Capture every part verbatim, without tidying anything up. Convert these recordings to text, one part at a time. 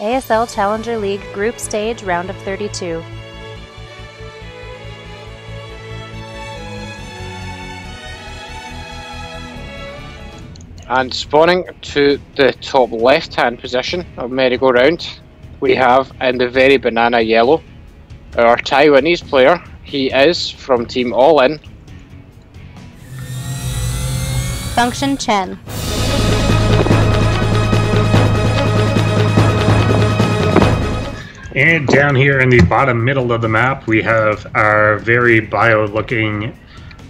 A S L Challenger League Group Stage Round of thirty-two. And spawning to the top left-hand position of merry-go-round, we have in the very banana yellow our Taiwanese player. He is from Team All-In. FunctionChen. And down here in the bottom middle of the map, we have our very bio-looking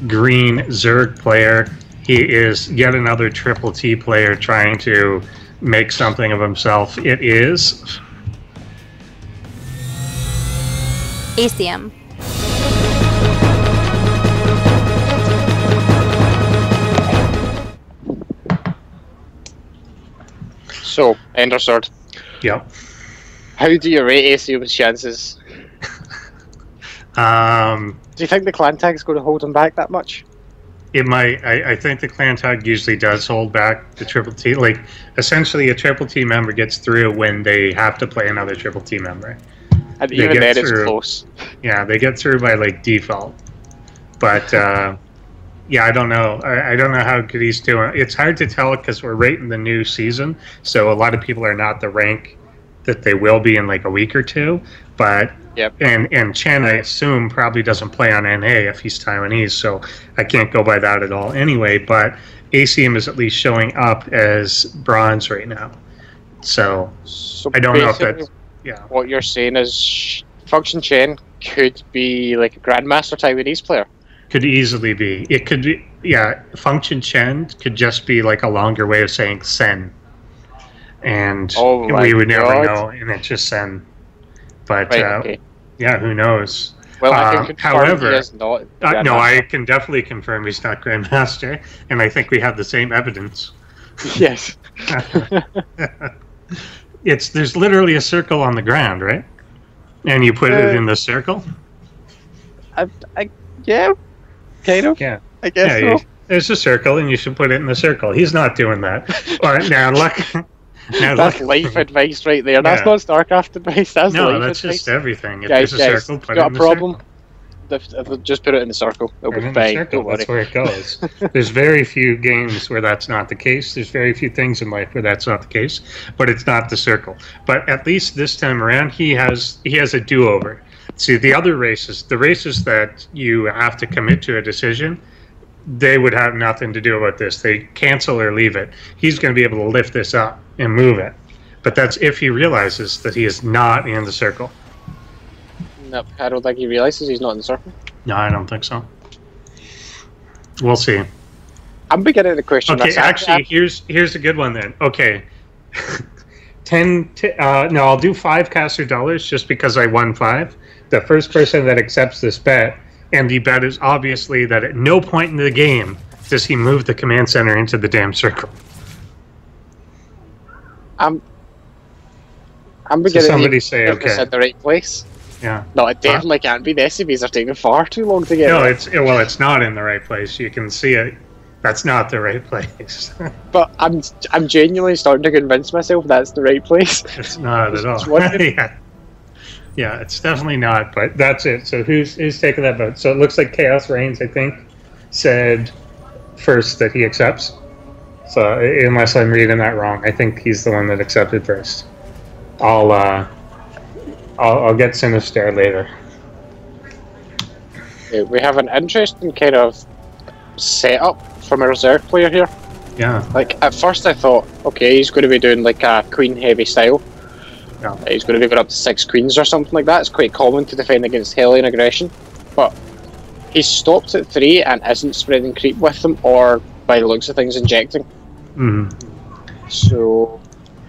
green Zerg player. He is yet another Triple T player trying to make something of himself. It is Aecium. So, Ender Sword. Yep. How do you rate Aecium's chances? um, do you think the clan tag's going to hold him back that much? It might. I, I think the clan tag usually does hold back the Triple T. Like, essentially, a Triple T member gets through when they have to play another Triple T member. And they even then, it's close. Yeah, they get through by like default. But uh, yeah, I don't know. I, I don't know how good he's doing. It's hard to tell because we're right in the new season, so a lot of people are not the rank that they will be in like a week or two. But yep. and and Chen, I assume, probably doesn't play on N A if he's Taiwanese, so I can't go by that at all anyway. But A C M is at least showing up as bronze right now, so, so I don't know if that's... Yeah. What you're saying is FunctionChen could be like a Grandmaster Taiwanese player. Could easily be. It could be, yeah, FunctionChen could just be like a longer way of saying Sen. And oh we would God. never know, and it's just Sen. But right, uh, okay. yeah, who knows? Well, I can um, however, he is not uh, no, I can definitely confirm he's not Grandmaster, and I think we have the same evidence. Yes. It's there's literally a circle on the ground, right? And you put uh, it in the circle. I, I yeah, kind of. Yeah, I guess yeah, so. You, there's a circle, and you should put it in the circle. He's not doing that. All right, now look. Now, that's look, life advice right there. Yeah. That's not StarCraft advice. That's no, life that's advice. Just everything. If guys, there's a guys, circle, put it in the problem. circle. If, if just put it in the circle. It'll be fine. Circle, that's where it goes. There's very few games where that's not the case. There's very few things in life where that's not the case. But it's not the circle. But at least this time around, he has he has a do-over. See, the other races, the races that you have to commit to a decision, they would have nothing to do about this. They cancel or leave it. He's going to be able to lift this up and move it. But that's if he realizes that he is not in the circle. Nope, I don't think he realizes he's not in the circle. No, I don't think so. We'll see. I'm beginning to question. Okay, actually, I'm... here's here's a good one then. Okay, ten. Uh, no, I'll do five caster dollars just because I won five. The first person that accepts this bet, and the bet is obviously that at no point in the game does he move the command center into the damn circle. I'm. I'm beginning. So somebody to say okay. It's at the right place. Yeah. No, it definitely huh? can't be. The S C Bs are taking far too long to get No, it. it's well, it's not in the right place. You can see it. That's not the right place. But I'm I'm genuinely starting to convince myself that's the right place. It's not at all. yeah. yeah, it's definitely not. But that's it. So who's who's taking that vote? So it looks like Chaos Reigns, I think, said first that he accepts. So unless I'm reading that wrong, I think he's the one that accepted first. I'll. Uh, I'll, I'll get Sinister later. Yeah, we have an interesting kind of setup from a reserve player here. Yeah. Like, at first I thought, okay, he's going to be doing like a queen heavy style. Yeah. Uh, he's going to be going up to six queens or something like that. It's quite common to defend against Hellion aggression. But he's stopped at three and isn't spreading creep with them or, by the looks of things, injecting. Mm-hmm. So,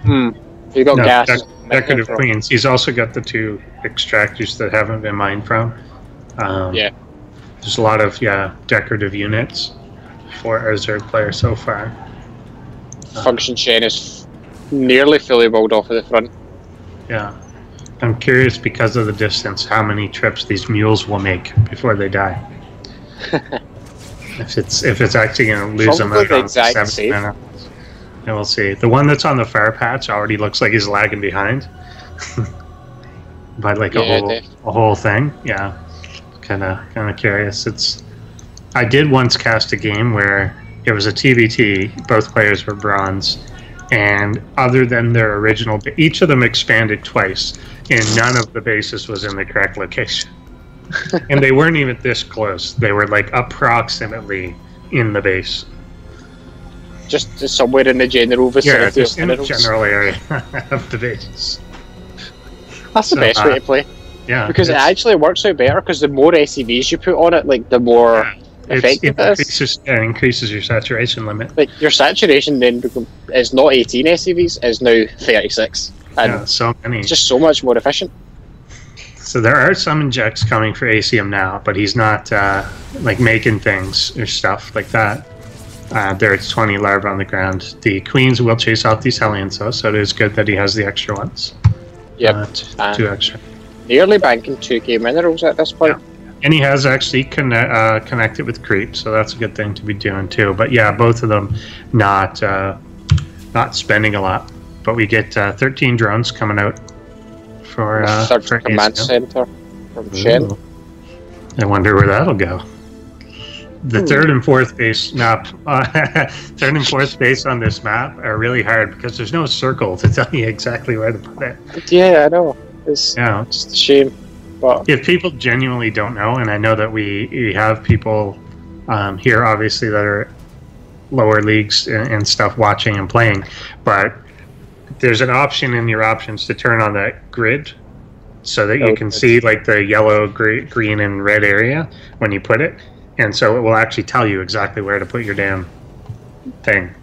hmm. He got no, gas. That Decorative Queens. He's also got the two extractors that haven't been mined from. Um, yeah. There's a lot of, yeah, decorative units for our Zerg player so far. Uh, FunctionChen is nearly fully rolled off of the front. Yeah. I'm curious, because of the distance, how many trips these mules will make before they die. if it's if it's actually going to lose them out on the seventh minute. And we'll see. The one that's on the fire patch already looks like he's lagging behind. But like yeah, a whole they've... a whole thing, yeah. Kind of kind of curious. It's I did once cast a game where it was a T B T. Both players were bronze, and other than their original, each of them expanded twice, and none of the bases was in the correct location. And they weren't even this close. They were like approximately in the base. Just somewhere in the general vicinity. Yeah, just in the general area of the base. That's so, the best uh, way to play. Yeah, because it actually works out better. Because the more S C Vs you put on it, like the more yeah, effective it increases, it uh, increases your saturation limit. Like your saturation then is not eighteen S C Vs, is now thirty-six, and yeah, so many. It's just so much more efficient. So there are some injects coming for Aecium now, but he's not uh, like making things or stuff like that. Uh, there's twenty larvae on the ground. The queens will chase out these Hellions, though, so it is good that he has the extra ones. Yep, uh, and two extra. Nearly banking two K minerals at this point. Yeah. And he has actually conne uh, connected with creep, so that's a good thing to be doing too. But yeah, both of them not uh, not spending a lot. But we get uh, thirteen drones coming out for uh, third for command center from Shen. I wonder where that'll go. The hmm. third and fourth base map, uh, third and fourth base on this map are really hard because there's no circle to tell you exactly where to put it. Yeah, I know. It's yeah. just a shame. But if people genuinely don't know, and I know that we, we have people um, here, obviously, that are lower leagues and, and stuff watching and playing, but there's an option in your options to turn on that grid so that oh, you can that's... see like the yellow, gray, green, and red area when you put it. And so it will actually tell you exactly where to put your damn thing.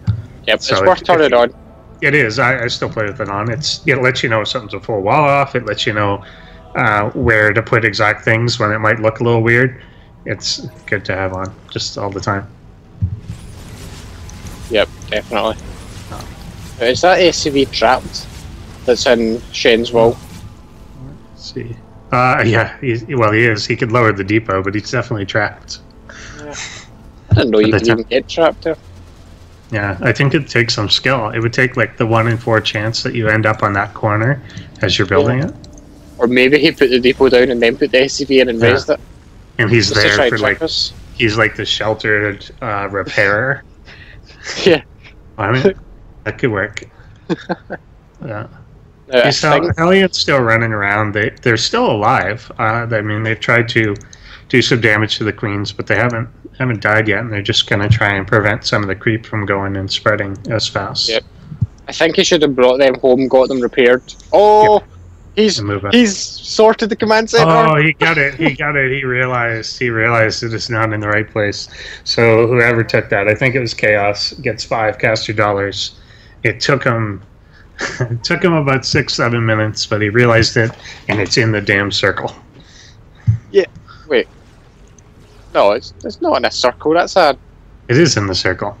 Yep, so it's worth turning it on. It is. I, I still play with it on. It's it lets you know if something's a full wall off. It lets you know uh, where to put exact things when it might look a little weird. It's good to have on just all the time. Yep, definitely. Oh. Is that S C V trapped that's in Shen's wall? Let's see. Uh, yeah, he's, well, he is. He could lower the depot, but he's definitely trapped. Yeah. I didn't know you could even get trapped there. Yeah, I think it takes some skill. It would take like the one in four chance that you end up on that corner as you're building yeah. it. Or maybe he put the depot down and then put the S C V in and yeah. raised it. And he's Just there for like us. He's like the sheltered uh, repairer. Yeah, I mean that could work. Yeah. Uh, so Elliot's still running around. They they're still alive. Uh, I mean, they've tried to do some damage to the queens, but they haven't haven't died yet, and they're just going to try and prevent some of the creep from going and spreading as fast. Yep. I think he should have brought them home, got them repaired. Oh, yep. he's he's sorted the command center. Oh, he got it. He got it. He realized he realized that it's not in the right place. So whoever took that, I think it was Chaos, gets five caster dollars. It took him. It took him about six, seven minutes, but he realized it, and it's in the damn circle. Yeah, wait. No, it's it's not in a circle. That's a. It is in the circle.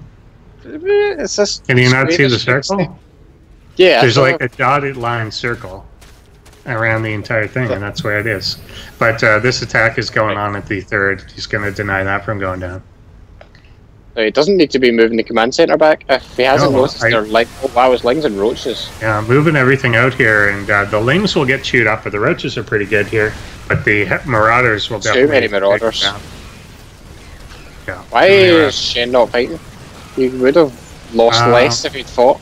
It's just. Can you not see the circle? Thing. Yeah. There's like a dotted line circle around the entire thing, and that's where it is. But uh, this attack is going on at the third. He's going to deny that from going down. So he doesn't need to be moving the command center back if he hasn't no, noticed. I, they're like, oh wow, it's lings and roaches. Yeah, moving everything out here, and uh, the lings will get chewed up, but the roaches are pretty good here. But the marauders will definitely. Too many marauders. Yeah. Why is Shen not fighting? He would have lost uh, less if he'd fought.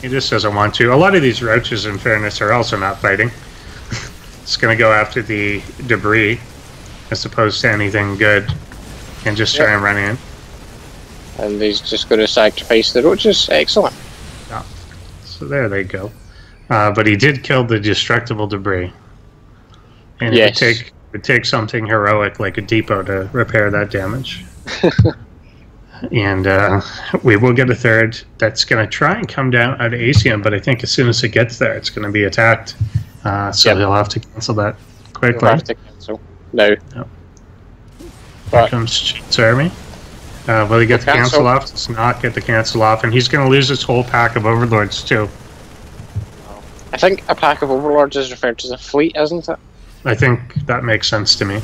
He just doesn't want to. A lot of these roaches, in fairness, are also not fighting. It's going to go after the debris as opposed to anything good, and just try yeah. and run in. And he's just going to sacrifice the roaches. Excellent. Yeah. So there they go. Uh, but he did kill the destructible debris. And yes. it, would take, it would take something heroic like a depot to repair that damage. And uh, we will get a third that's going to try and come down out of Aecium, but I think as soon as it gets there, it's going to be attacked. Uh, so yep. he'll have to cancel that quickly. He'll have to cancel. No. no. Here comes Jeremy. Uh, will he get the cancel, cancel off? Does not get the cancel off, and he's going to lose his whole pack of overlords too. I think a pack of overlords is referred to as a fleet, isn't it? I think that makes sense to me.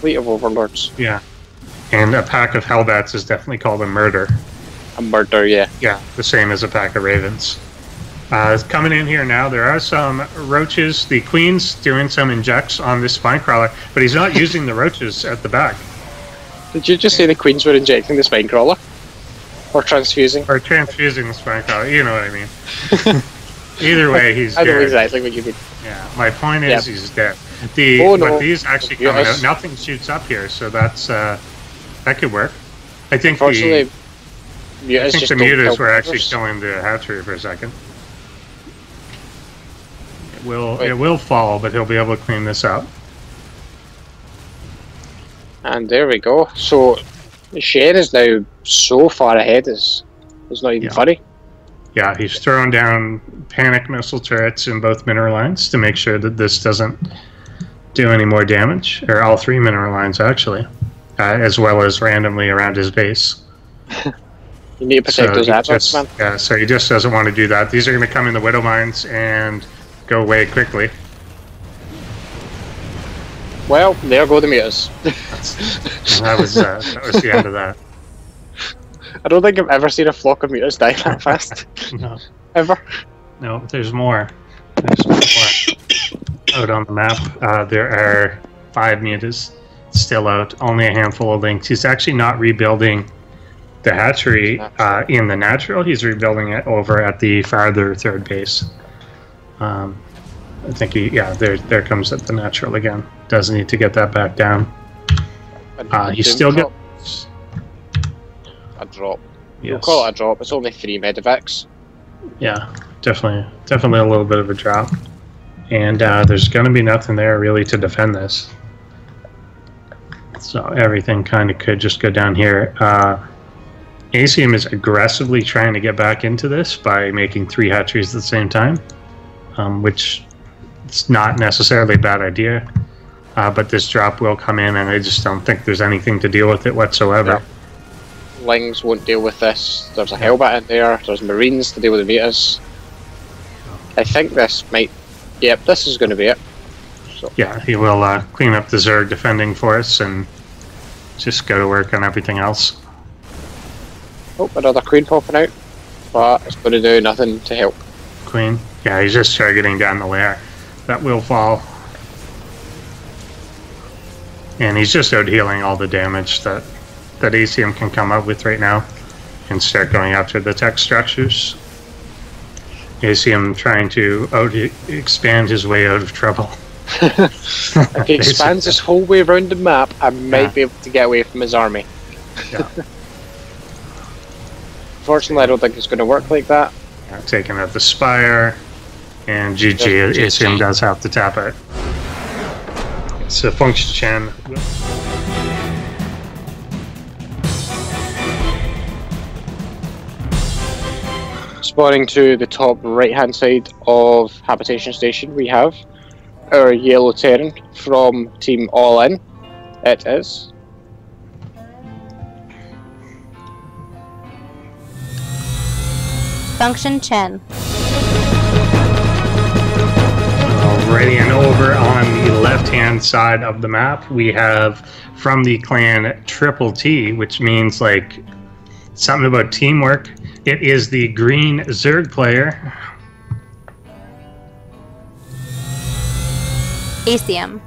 Fleet of overlords. Yeah, and a pack of hellbats is definitely called a murder. A murder, yeah. Yeah, the same as a pack of ravens. Uh, it's coming in here now. There are some roaches. The Queen's doing some injects on this spine crawler, but he's not using the roaches at the back. Did you just say the Queens were injecting the spine crawler? Or transfusing? Or transfusing the spine crawler, you know what I mean. Either way, he's dead. I know exactly what you mean. Yeah, my point is yeah. he's dead. The, oh, no. But these actually come out. Nothing shoots up here, so that's uh, that could work. I think the, yeah, I think the mutas were actually killing the hatchery for a second. It will Wait. it will fall, but he'll be able to clean this up. And there we go. So Shen is now so far ahead, it's, it's not even yeah. funny. Yeah, he's throwing down panic missile turrets in both mineral lines to make sure that this doesn't do any more damage, or all three mineral lines actually, uh, as well as randomly around his base. You need to protect so those adults, man. Yeah, so he just doesn't want to do that. These are going to come in the widow mines and go away quickly. Well, there go the meters. That was uh, that was the end of that. I don't think I've ever seen a flock of meters die that fast. No. Ever. No, there's more. There's more out on the map. Uh, there are five meters still out, only a handful of links. He's actually not rebuilding the hatchery uh, in the natural. He's rebuilding it over at the farther third base. Um, I think he, yeah, there there comes at the natural again. Does need to get that back down. Uh, he's still got... A drop. Yes. We'll call it a drop. It's only three medevacs. Yeah, definitely, definitely a little bit of a drop. And uh, there's going to be nothing there really to defend this. So everything kind of could just go down here. Uh, Aecium is aggressively trying to get back into this by making three hatcheries at the same time, um, which it's not necessarily a bad idea. Uh, but this drop will come in, and I just don't think there's anything to deal with it whatsoever. No. Lings won't deal with this. There's a yeah. Hellbat in there. There's Marines to deal with the meters. I think this might... Yep, this is going to be it. So. Yeah, he will uh, clean up the Zerg defending for us and just go to work on everything else. Oh, another Queen popping out. But it's going to do nothing to help. Queen? Yeah, he's just targeting down the lair. That will fall. And he's just out healing all the damage that... that A C M can come up with right now and start going after the tech structures. A C M trying to out expand his way out of trouble. If he expands this whole way around the map, I might yeah. be able to get away from his army. Yeah. Fortunately, I don't think it's going to work like that. Yeah, taking out the Spire, and G G, A C M does have to tap it. So FunctionChen. Spawning to the top right hand side of Habitation Station, we have our yellow Terran from Team All-In. It is. FunctionChen. Alrighty, and over on the left hand side of the map, we have from the clan Triple T, which means like something about teamwork. It is the green Zerg player. Aecium.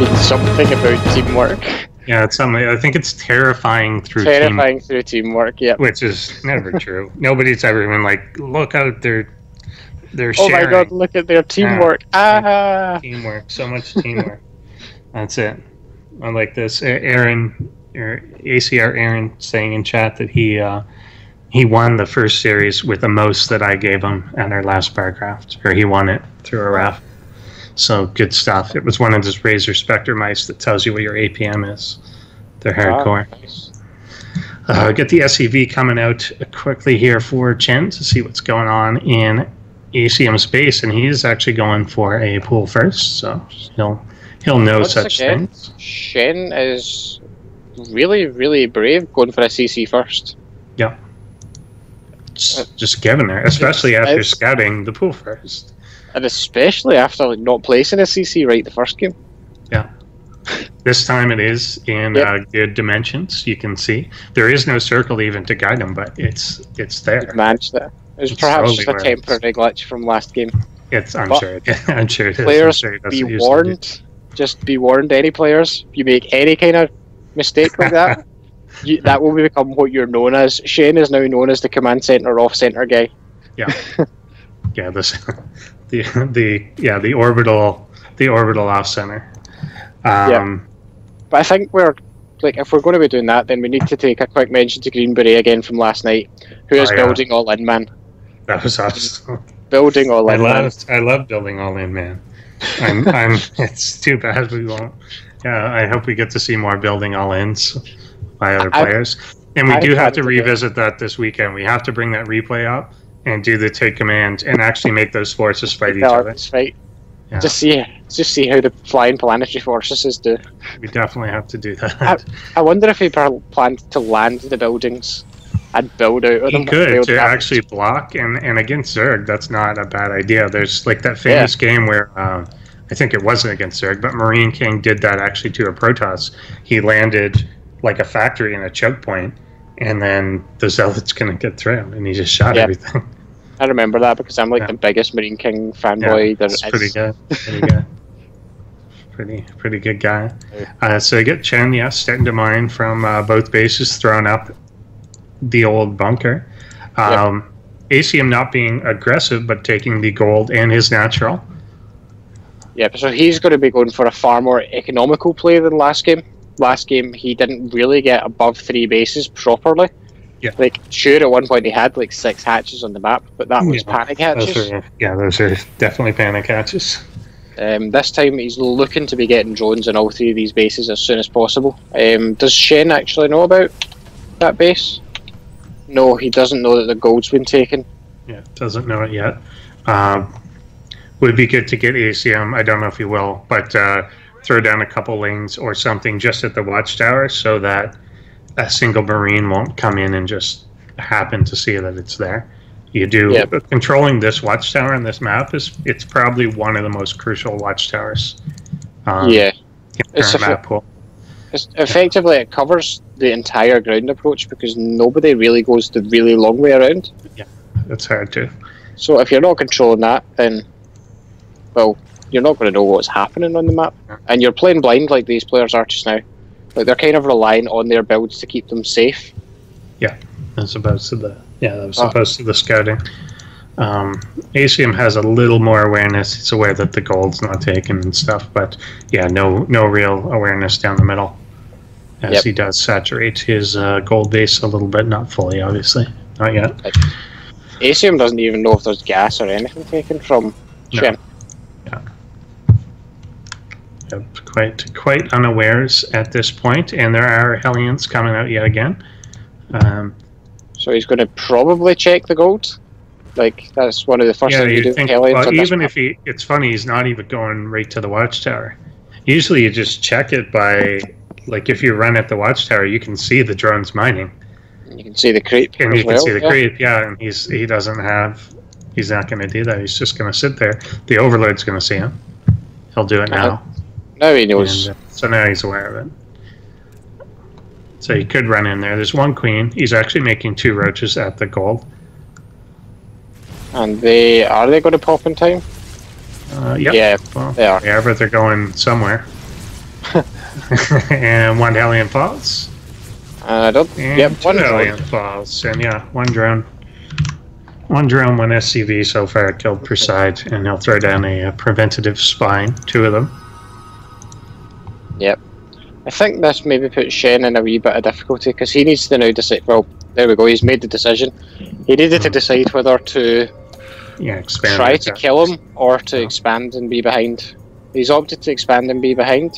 It's something about teamwork. Yeah, it's something. I think it's terrifying through teamwork. Terrifying team, through teamwork, yeah. Which is never true. Nobody's ever been like, look out, they're, they're oh sharing. Oh my god, look at their teamwork. Ah. ah. Teamwork, so much teamwork. That's it. I like this. Aaron... Or A C R Aaron saying in chat that he uh, he won the first series with a mouse that I gave him at our last barcraft, or he won it through a raft. So good stuff. It was one of those Razor Spectre mice that tells you what your A P M is. They're hardcore. Oh, nice. Uh, get the S C V coming out quickly here for Chen to see what's going on in A C M space, and he is actually going for a pool first, so he'll he'll know Once such again, things. Shen is. Really, really brave going for a C C first. Yeah. Just, just giving her, especially it's, after it's, scouting the pool first. And especially after like, not placing a C C right the first game. Yeah. This time it is in yep. uh, good dimensions. You can see there is no circle even to guide them, but it's it's there. It managed that. It was it's perhaps just a temporary glitch from last game. It's I'm but sure. It, I'm sure it is. Players, sure it be warned. Just be warned, any players. If you make any kind of mistake like that, you, that will become what you're known as. Shane is now known as the command center off center guy. Yeah, yeah. This, the the yeah the orbital the orbital off center. Um, yeah. But I think we're like, if we're going to be doing that, then we need to take a quick mention to Green Beret again from last night, who is oh, yeah. building all in, man. That was awesome. Building all in. I love I love building all in, man. I'm I'm. It's too bad we won't. Yeah, I hope we get to see more building all ins by other I, players, and we I do have to revisit that this weekend. We have to bring that replay up and do the take command and actually make those forces fight each other. Right. Yeah. Just see, just see how the flying planetary forces do. We definitely have to do that. I, I wonder if he planned to land the buildings and build out of them. He could to actually block, and and against Zerg, that's not a bad idea. There's like that famous yeah. game where uh, I think it wasn't against Zerg, but Marine King did that actually to a Protoss. He landed like a factory and a choke point, and then the Zealots couldn't get through, and he just shot yeah. everything. I remember that because I'm like yeah. the biggest Marine King fanboy yeah, there is. Pretty good, pretty good, pretty pretty good guy. Uh, so you get Chen, yes, sent to mine from uh, both bases, thrown up the old bunker. Um, yep. Aecium not being aggressive, but taking the gold and his natural. Yeah, so he's going to be going for a far more economical play than last game. Last game, he didn't really get above three bases properly. Yeah. Like, sure, at one point he had like six hatches on the map, but that was yeah, panic hatches. Those are, yeah, those are definitely panic hatches. Um, this time he's looking to be getting drones on all three of these bases as soon as possible. Um, does Shen actually know about that base? No, he doesn't know that the gold's been taken. Yeah, doesn't know it yet. Um, would be good to get A C M, I don't know if he will, but uh, throw down a couple lanes or something just at the watchtower so that a single Marine won't come in and just happen to see that it's there. You do yep. controlling this watchtower on this map is it's probably one of the most crucial watchtowers. Um, yeah, it's, map pool. it's effectively yeah. it covers the entire ground approach because nobody really goes the really long way around. Yeah, it's hard to. So if you're not controlling that, then well, you're not going to know what's happening on the map, yeah. and you're playing blind like these players are just now. Like they're kind of relying on their builds to keep them safe. Yeah, as opposed to the yeah, that was oh. opposed to the scouting. Um, Aecium has a little more awareness. It's aware that the gold's not taken and stuff, but yeah, no no real awareness down the middle. As yep. he does saturate his uh, gold base a little bit, not fully, obviously, not yet. Aecium doesn't even know if there's gas or anything taken from Shen. No. Quite, quite unawares at this point, and there are Hellions coming out yet again. Um, so he's going to probably check the gold. Like that's one of the first yeah, things you do. Think, Hellions well, even if he, it's funny, he's not even going right to the watchtower. Usually, you just check it by, like, if you run at the watchtower, you can see the drones mining. And you can see the creep. And you well, can see the yeah. creep, yeah. And he's he doesn't have, he's not going to do that. He's just going to sit there. The Overlord's going to see him. He'll do it now. Uh-huh. Now he knows. And, uh, so now he's aware of it. So he could run in there. There's one queen. He's actually making two roaches at the gold. And they are they going to pop in time? Uh, yep. Yeah, well, they are. Yeah, but they're going somewhere. And one Hellion falls. Uh, I don't. And yep, one Hellion falls, and yeah, one drone. One drone, one S C V so far killed per side, and he'll throw down a, a preventative spine, two of them. Yep. I think this maybe puts Shen in a wee bit of difficulty because he needs to now decide. Well, there we go, he's made the decision. He needed to decide whether to yeah, expand try to kill him or to yeah. expand and be behind. He's opted to expand and be behind,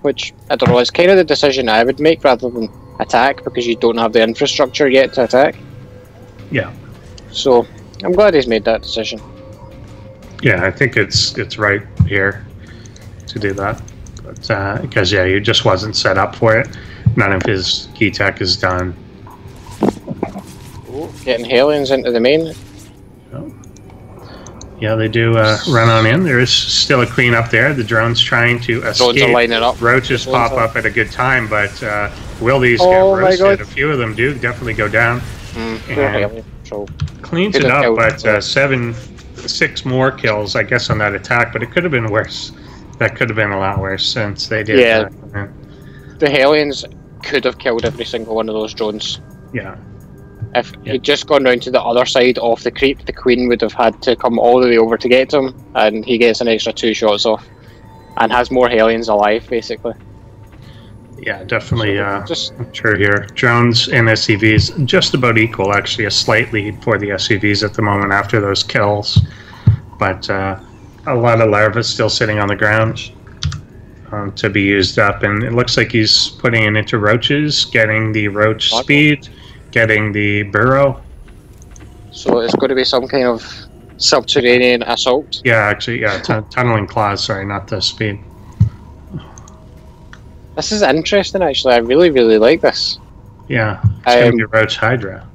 which, I don't know, it's kind of the decision I would make rather than attack because you don't have the infrastructure yet to attack. Yeah. So, I'm glad he's made that decision. Yeah, I think it's, it's right here to do that. But, uh, because yeah, he just wasn't set up for it. None of his key tech is done. Oh, getting Hellions into the main. Oh. Yeah, they do uh, run on in. There is still a queen up there. The drone's trying to escape. Drones are lighting it up. Roaches pop up at a good time, but uh, will these get roasted? A few of them do definitely go down. Mm. So cleans it up, but uh, seven, six more kills, I guess, on that attack. But it could have been worse. That could have been a lot worse since they did. Yeah, attack. The Hellions could have killed every single one of those drones. Yeah. If yep. he'd just gone round to the other side of the creep, the queen would have had to come all the way over to get to him, and he gets an extra two shots off, and has more Hellions alive, basically. Yeah, definitely. So uh, just I'm sure here, drones and S C Vs just about equal, actually, a slight lead for the S C Vs at the moment after those kills, but uh, a lot of larvae still sitting on the ground um, to be used up, and it looks like he's putting it into roaches, getting the roach Marvel. speed. Getting the burrow. So it's going to be some kind of subterranean assault? Yeah, actually, yeah, t tunneling claws, sorry, not the speed. This is interesting, actually. I really, really like this. Yeah, it's um, going to be Roach Hydra.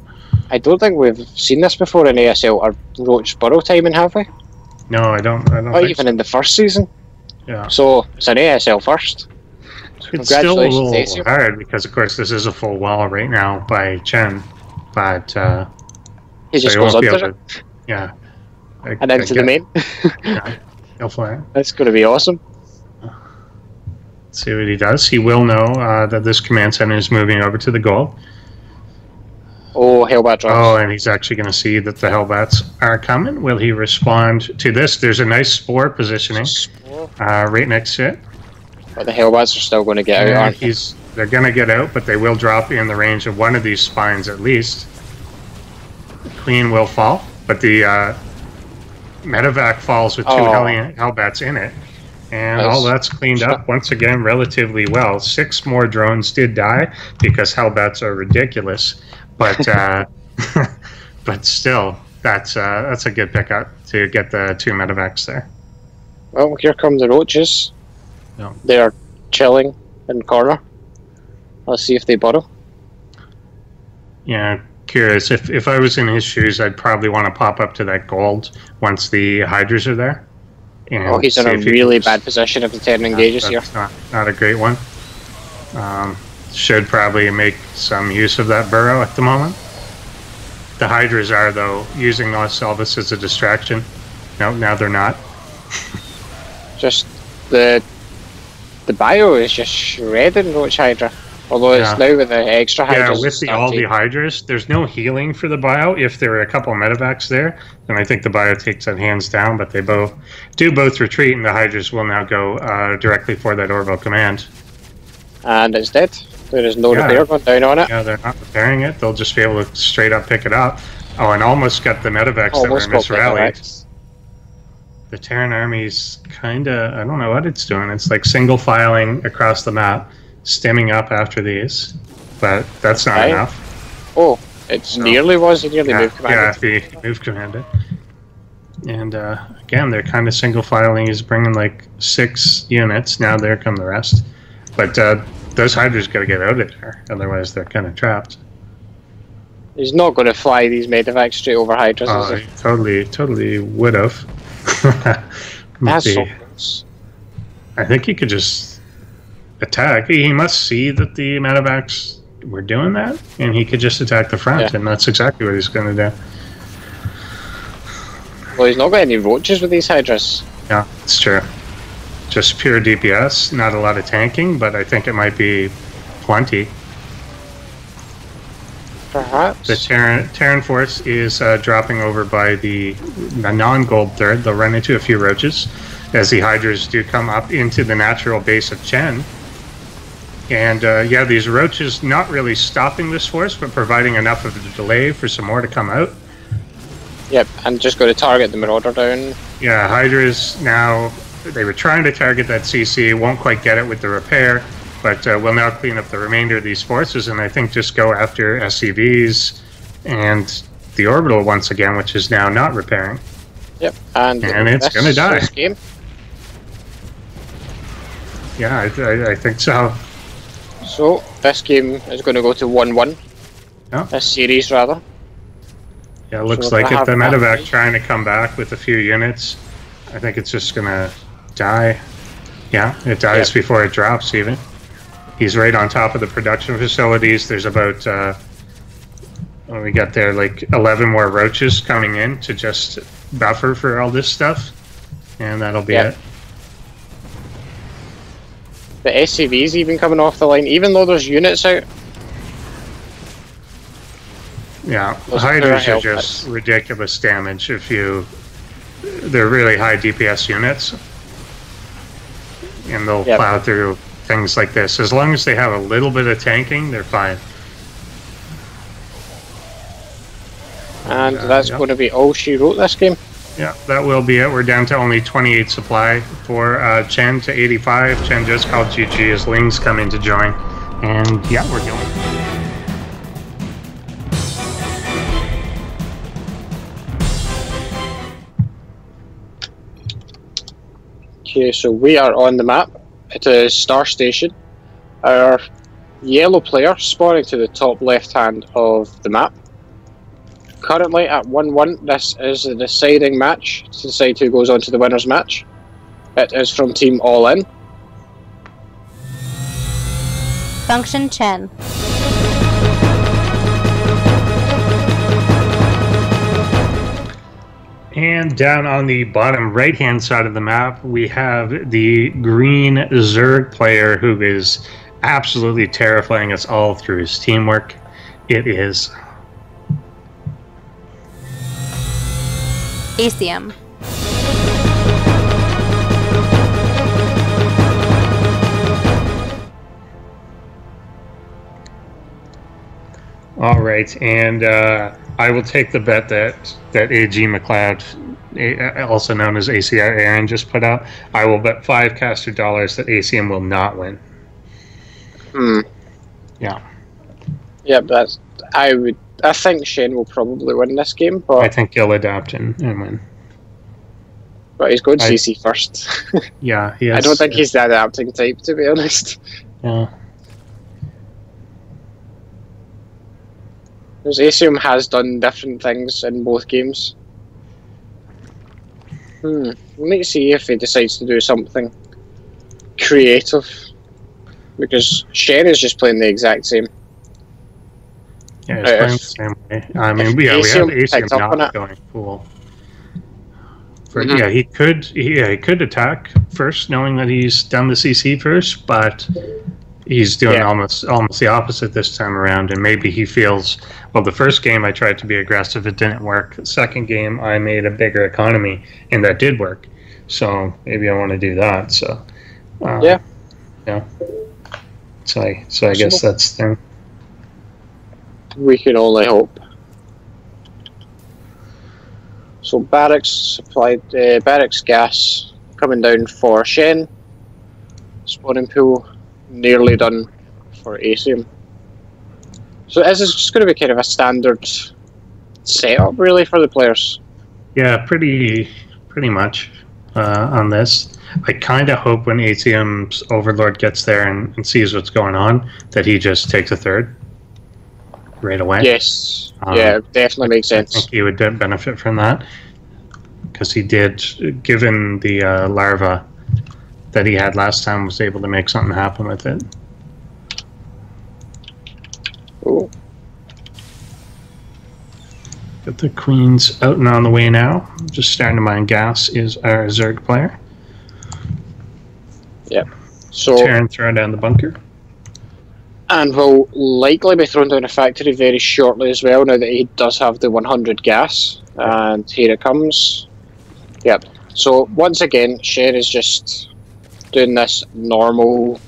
I don't think we've seen this before in A S L, or Roach Burrow timing, have we? No, I don't, I don't Not even so. in the first season. Yeah. So it's an A S L first. It's still a little hard because, of course, this is a full wall right now by Chen, but uh, he just so he goes won't under be able it. To, yeah, I, and into the main. Yeah, he'll fly. That's going to be awesome. Let's see what he does. He will know uh, that this command center is moving over to the goal. Oh, Hellbat drops. Oh, and he's actually going to see that the Hellbats are coming. Will he respond to this? There's a nice spore positioning spore. Uh, right next to it. But the Hellbats are still going to get yeah, out, aren't he's, they? They're going to get out, but they will drop in the range of one of these spines at least. The Queen will fall, but the uh, Medivac falls with two oh. Hellbats in it. And nice. all that's cleaned up once again relatively well. Six more drones did die because Hellbats are ridiculous. But uh, but still, that's, uh, that's a good pickup to get the two Medivacs there. Well, here come the roaches. No. They are chilling in the corner. Let's see if they burrow. Yeah, curious. If if I was in his shoes, I'd probably want to pop up to that gold once the Hydras are there. Oh, he's in a really bad position if the ten engages here. Not, not a great one. Um, should probably make some use of that burrow at the moment. The Hydras are, though, using Los Elvis as a distraction. No, now they're not. Just the... The bio is just shredding Roach Hydra, although yeah. it's now with the extra Hydras. Yeah, with the, all the Hydras, there's no healing for the bio. If there are a couple of Medivacs there, then I think the bio takes that hands down, but they both do both retreat, and the Hydras will now go uh, directly for that Orville command. And it's dead. There is no yeah. repair going down on it. Yeah, they're not repairing it. They'll just be able to straight up pick it up. Oh, and almost got the Medivacs almost that were misrallied. The Terran army's kinda, I don't know what it's doing. It's like single filing across the map, stemming up after these, but that's not right. enough. Oh, it so, nearly was, it nearly yeah, moved commanded. Yeah, he moved commanded. And uh, again, they're kinda single filing. He's bringing like six units. Now there come the rest. But uh, those Hydras gotta get out of there, otherwise they're kinda trapped. He's not gonna fly these Medivacs straight over Hydras, oh, is he? Totally, totally would've. That's so close. I think he could just attack. He must see that the Medivacs were doing that, and he could just attack the front, yeah. and that's exactly what he's going to do. Well, he's not got any roaches with these Hydras. Yeah, it's true. Just pure D P S, not a lot of tanking, but I think it might be plenty. Perhaps. The Terran, Terran force is uh, dropping over by the, the non-gold third. They'll run into a few roaches as the Hydras do come up into the natural base of Chen. And uh, yeah, these roaches not really stopping this force, but providing enough of a delay for some more to come out. Yep, I'm just going to target the Marauder down. Yeah, Hydras now, they were trying to target that C C, won't quite get it with the repair. But uh, we'll now clean up the remainder of these forces, and I think just go after S C Vs and the orbital once again, which is now not repairing. Yep, and, and it's going to die. Game. Yeah, I, I, I think so. So this game is going to go to one one. Yep. This series rather. Yeah, it looks so like if the medevac fight. trying to come back with a few units, I think it's just gonna die. Yeah, it dies yep. before it drops even. He's right on top of the production facilities. There's about, uh, when we got there, like eleven more roaches coming in to just buffer for all this stuff. And that'll be yep. it. The S C Vs even coming off the line, even though there's units out. Yeah, hydras are just ridiculous damage if you... They're really high D P S units. And they'll yep. plow through things like this. As long as they have a little bit of tanking, they're fine. And uh, that's yep. going to be all she wrote this game. Yeah, that will be it. We're down to only twenty-eight supply for uh, Chen to eighty-five. Chen just called G G as Ling's come in to join. And yeah, we're going. Okay, so we are on the map. It is Star Station. Our yellow player spawning to the top left hand of the map. Currently at one one, this is the deciding match to decide who goes on to the winner's match. It is from Team All-In. FunctionChen. And down on the bottom right-hand side of the map, we have the green Zerg player who is absolutely terrifying us all through his teamwork. It is... Aecium. All right, and uh, I will take the bet that that A G McLeod, also known as A C R Aaron, just put out. I will bet five caster dollars that Aecium will not win. Hmm. Yeah. Yeah, but I would. I think Shane will probably win this game, but I think he'll adapt and, and win. But he's going C C I, first. Yeah, he is. I don't think he's the adapting type, to be honest. Yeah. Because Aecium has done different things in both games. Hmm. We'll need to see if he decides to do something creative. Because Shen is just playing the exact same. Yeah, it's playing the same way. I mean, yeah, we have Aecium not going full. For, mm-hmm. Yeah, he could. Yeah, he could attack first, knowing that he's done the C C first, but. He's doing yeah. almost almost the opposite this time around, and maybe he feels, well, the first game I tried to be aggressive, it didn't work. The second game I made a bigger economy, and that did work. So maybe I want to do that. So um, yeah, yeah. So I so I guess that's the thing. We can only hope. So barracks supplied uh, barracks gas coming down for Shen. Spawning pool. Nearly done for Aecium. So this is just going to be kind of a standard setup, really, for the players. Yeah, pretty, pretty much uh, on this. I kind of hope when Aecium's Overlord gets there and, and sees what's going on, that he just takes a third right away. Yes, um, yeah, definitely makes sense. I think he would benefit from that because he did, given the uh, larva. That he had last time was able to make something happen with it. Oh, got the queens out and on the way now. Just starting to mine gas is our Zerg player. Yep. So Terran throwing down the bunker, and will likely be thrown down a factory very shortly as well. Now that he does have the one hundred gas, and here it comes. Yep. So once again, Cher is just. Doing this normal,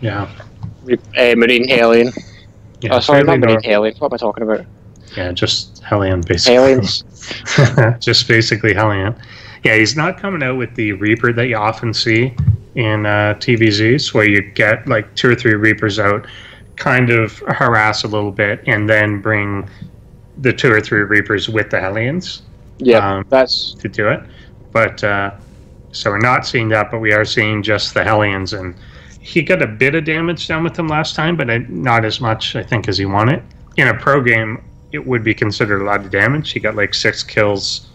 yeah, uh, Marine Hellion. Yeah, oh, sorry, not Marine Hellion. What am I talking about? Yeah, just Hellion, basically. Hellions. Just basically Hellion. Yeah, he's not coming out with the Reaper that you often see in uh, T B Zs, where you get like two or three Reapers out, kind of harass a little bit, and then bring the two or three Reapers with the Hellions. Yeah, um, that's to do it, but. Uh, So we're not seeing that, but we are seeing just the Hellions. And he got a bit of damage done with them last time, but not as much, I think, as he wanted. In a pro game, it would be considered a lot of damage. He got like six kills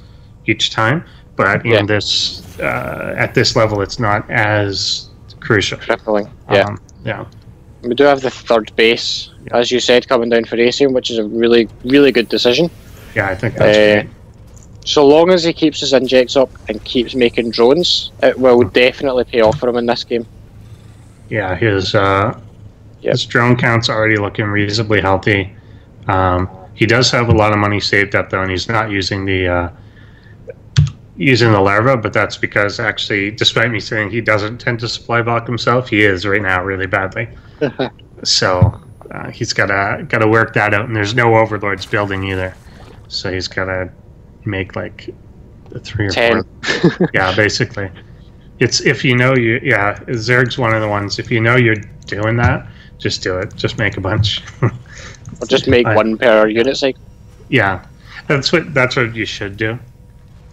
each time, but yeah. in this uh, at this level, it's not as crucial. Definitely, yeah, um, yeah. We do have the third base, yeah. as you said, coming down for Aecium, which is a really, really good decision. Yeah, I think that's uh, great. So long as he keeps his injects up and keeps making drones, it will mm-hmm. definitely pay off for him in this game. Yeah, his uh, yep. his drone count's already looking reasonably healthy. Um, he does have a lot of money saved up though, and he's not using the uh, using the larva, but that's because actually, despite me saying he doesn't tend to supply block himself, he is right now really badly. So uh, he's gotta gotta work that out, and there's no overlords building either. So he's gotta make like three or Ten. four. Yeah, basically. It's if you know you yeah, Zerg's one of the ones. If you know you're doing that, just do it. Just make a bunch. Or just make uh, one per unit cycle. Yeah. That's what that's what you should do.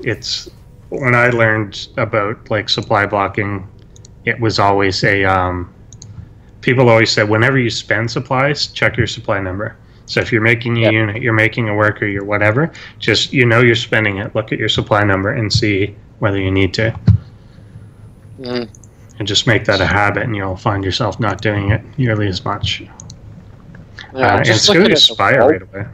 It's when I learned about like supply blocking, it was always a um people always said whenever you spend supplies, check your supply number. So if you're making a yep. unit, you're making a worker, you're whatever, just you know you're spending it, look at your supply number and see whether you need to. Mm. And just make that a habit and you'll find yourself not doing it nearly as much. Yeah, uh, and it's going to expire right away.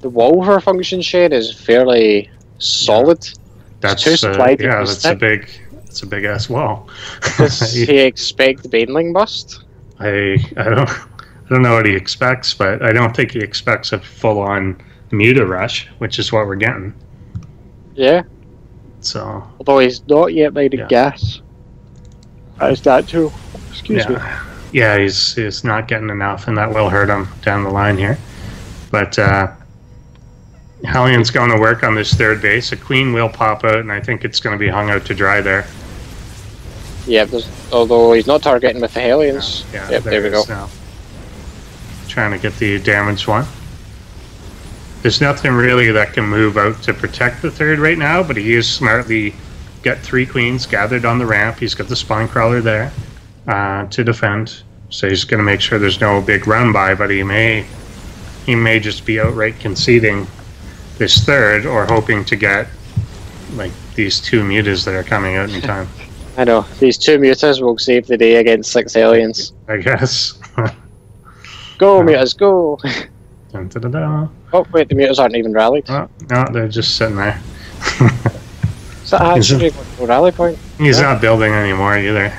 The wall for FunctionChen is fairly solid. Yeah. That's it's uh, yeah, that's a big, that's a big ass wall. Does he expect the Baneling bust? I I don't I don't know what he expects, but I don't think he expects a full on muta rush, which is what we're getting. Yeah. So. Although he's not yet made a yeah. gas. How's that too? Excuse yeah. me. Yeah, he's he's not getting enough, and that will hurt him down the line here. But. Uh, Hallian's going to work on this third base. A queen will pop out, and I think it's going to be hung out to dry there. Yeah, although he's not targeting with the Hallians. Yeah, yeah yep, there, there we go. Now. Trying to get the damage one. There's nothing really that can move out to protect the third right now, but he is smartly got three queens gathered on the ramp. He's got the spawn crawler there uh, to defend. So he's going to make sure there's no big run by, but he may he may just be outright conceding this third, or hoping to get like these two mutas that are coming out in time. I know these two mutas will save the day against six aliens. I guess. Go uh, mutas, go! Dun, da, da, da. Oh wait, the mutas aren't even rallied. Oh, no, they're just sitting there. Is that actually a rally point? He's yeah. not building anymore either.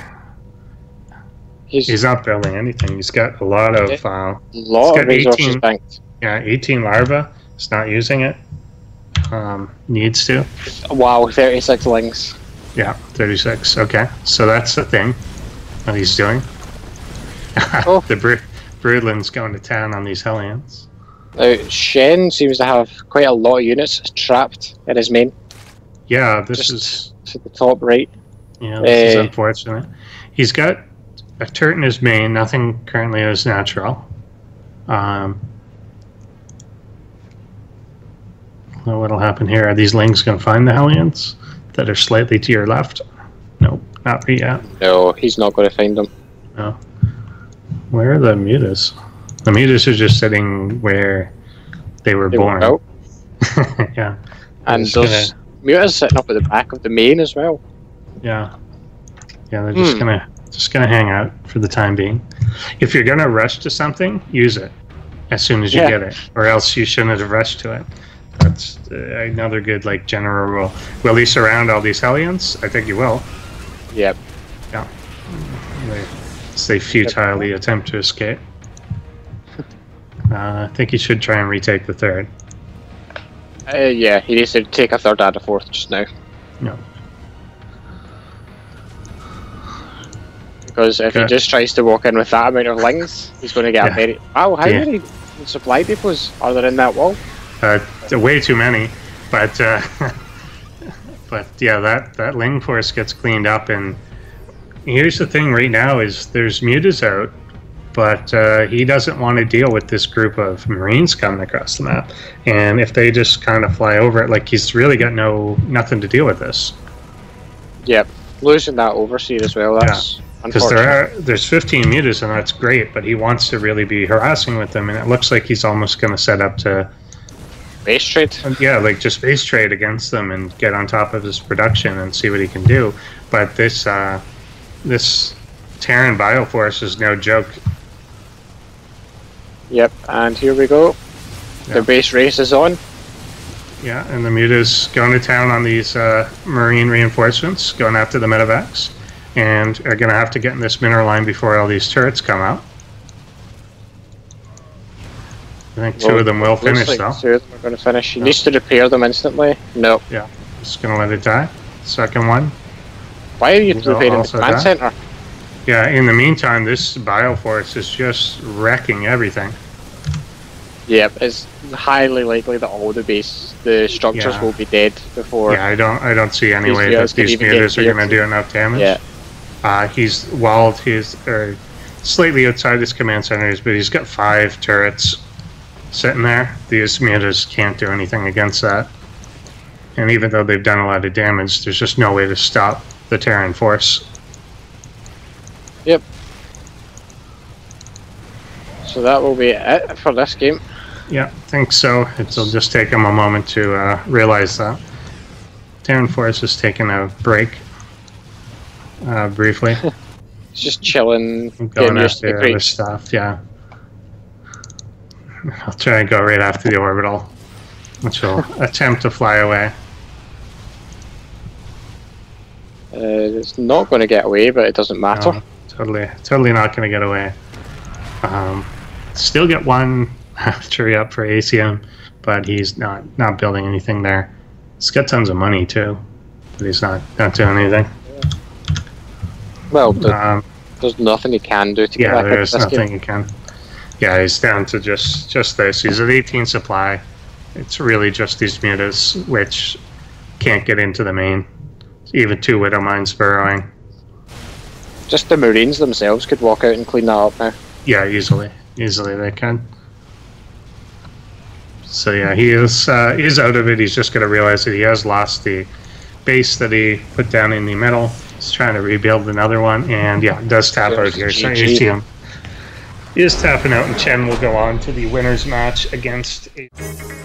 He's, he's not building anything. He's got a lot of uh, lot of resources eighteen, banked. Yeah, eighteen larvae. It's not using it. Um, needs to. Wow, thirty-six links. Yeah, thirty-six. Okay, so that's the thing that he's doing. Oh. The Bro Broodland's going to town on these Hellions. Now, Shen seems to have quite a lot of units trapped in his main. Yeah, this Just is... to the top right. Yeah, this uh, is unfortunate. He's got a turret in his main, nothing currently is natural. Um... Know what'll happen here. Are these Lings going to find the Hellions that are slightly to your left? Nope, not yet. No, he's not going to find them. No. Where are the Mutas? The Mutas are just sitting where they were they born. Were yeah. And those gonna... Mutas sitting up at the back of the main as well. Yeah. Yeah, they're just hmm. gonna just gonna hang out for the time being. If you're gonna rush to something, use it as soon as you yeah. get it, or else you shouldn't have rushed to it. That's another good like general rule. Will he surround all these Hellions? I think he will. Yep. Yeah. They, they futilely yep. attempt to escape. uh, I think he should try and retake the third. Uh, yeah, he needs to take a third and a fourth just now. No. Because if okay. he just tries to walk in with that amount of Lings, he's going to get yeah. very... Oh, how yeah. many supply depots are there in that wall? Uh, way too many, but uh, but yeah, that that Ling force gets cleaned up. And here's the thing: right now is there's mutas out, but uh, he doesn't want to deal with this group of Marines coming across the map. And if they just kind of fly over it, like he's really got no nothing to deal with this. Yep, losing that overseer as well. That's yeah. Because there are, there's fifteen mutas, and that's great, but he wants to really be harassing with them, and it looks like he's almost going to set up to... Base trade? Yeah, like just base trade against them and get on top of his production and see what he can do. But this uh, this Terran Bioforce is no joke. Yep, and here we go. Yep. The base race is on. Yeah, and the muta's going to town on these uh, Marine reinforcements, going after the medevacs. And are going to have to get in this mineral line before all these turrets come out. I think well, two of them will finish, like though. Two of them are going to finish. He no. needs to repair them instantly. No. Yeah, just going to let it die. Second one. Why are you repairing the command center? Yeah, in the meantime, this Bioforce is just wrecking everything. Yeah, it's highly likely that all the base, the structures yeah. will be dead before. Yeah, I don't, I don't see any way that these mutas are going to do enough damage. Yeah. Uh, he's walled. He's er, slightly outside his command centers, but he's got five turrets sitting there. These mutas can't do anything against that. And even though they've done a lot of damage, there's just no way to stop the Terran force. Yep. So that will be it for this game. Yeah, I think so. It'll just take him a moment to uh, realize that. Terran Force has taken a break uh, briefly. It's just chilling, I'm going after the other stuff. Yeah, I'll try and go right after the orbital, which will attempt to fly away. Uh, it's not going to get away, but it doesn't matter. No, totally, totally not going to get away. Um, still get one. Tree up for A C M, but he's not not building anything there. He's got tons of money too, but he's not not doing anything. Well, the, um, there's nothing he can do to yeah, get back. Yeah, there's nothing game. he can. Yeah, he's down to just just this. He's at eighteen supply. It's really just these mutas, which can't get into the main. Even two Widow Mines burrowing. Just the Marines themselves could walk out and clean that up now. Yeah, easily, easily they can. So yeah, he is uh, is out of it. He's just going to realize that he has lost the base that he put down in the middle. He's trying to rebuild another one, and yeah, does tap There's out here. So you see him. He is tapping out, and Chen will go on to the winner's match against... A